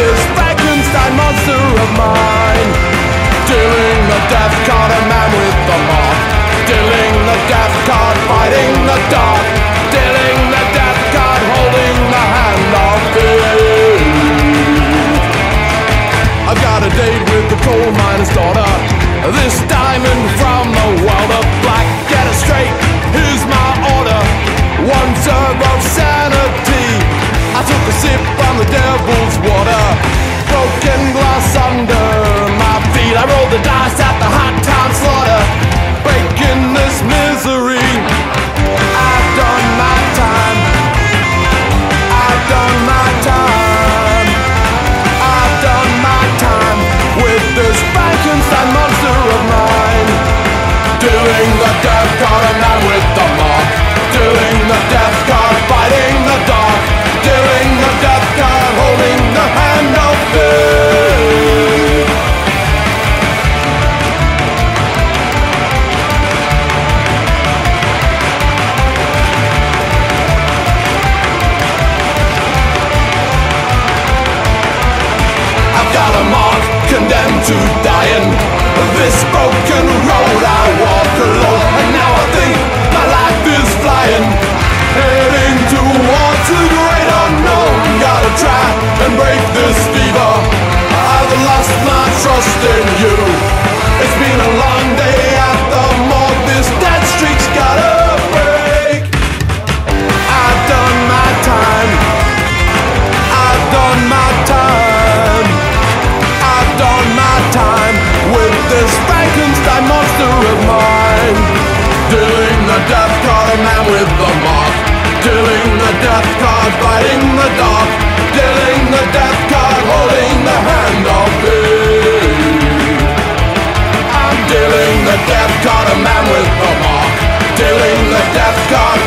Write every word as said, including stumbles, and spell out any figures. this Frankenstein monster of mine. Dealing the death card, a man with the mark. Dealing the death card, fighting the dark. Dealing the death card, holding the hand of fate. I've got a date with the coal miner's daughter. This diamond from the world of black. Get it straight, here's my order. One serve of sanity. I took a sip from the devil's water. Broken glass under my feet. I rolled the dice at the hot time slaughter. Breaking this misery. I've done my time. I've done my time. I've done my time with this Frankenstein monster of mine. Doing the death card and I'm with the mark. Doing the death card, fighting the dark. Doing the death card, holding the hand of fate. I've got a mark, condemned to dying. This broken road I walk alone. And now I think my life is flying, heading towards the great unknown. Gotta try and break this fever. I've lost my trust in you. It's been a long day at the morgue. This dead street's gotta break. I've done my time. I've done my time. I've done my time with this Frankenstein monster of mine. Doing the death card, a man with the mark. Dealing the death card, fighting the dark. Dealing the death card, holding the hand of fate. I'm dealing the death card, a man with the mark. Dealing the death card.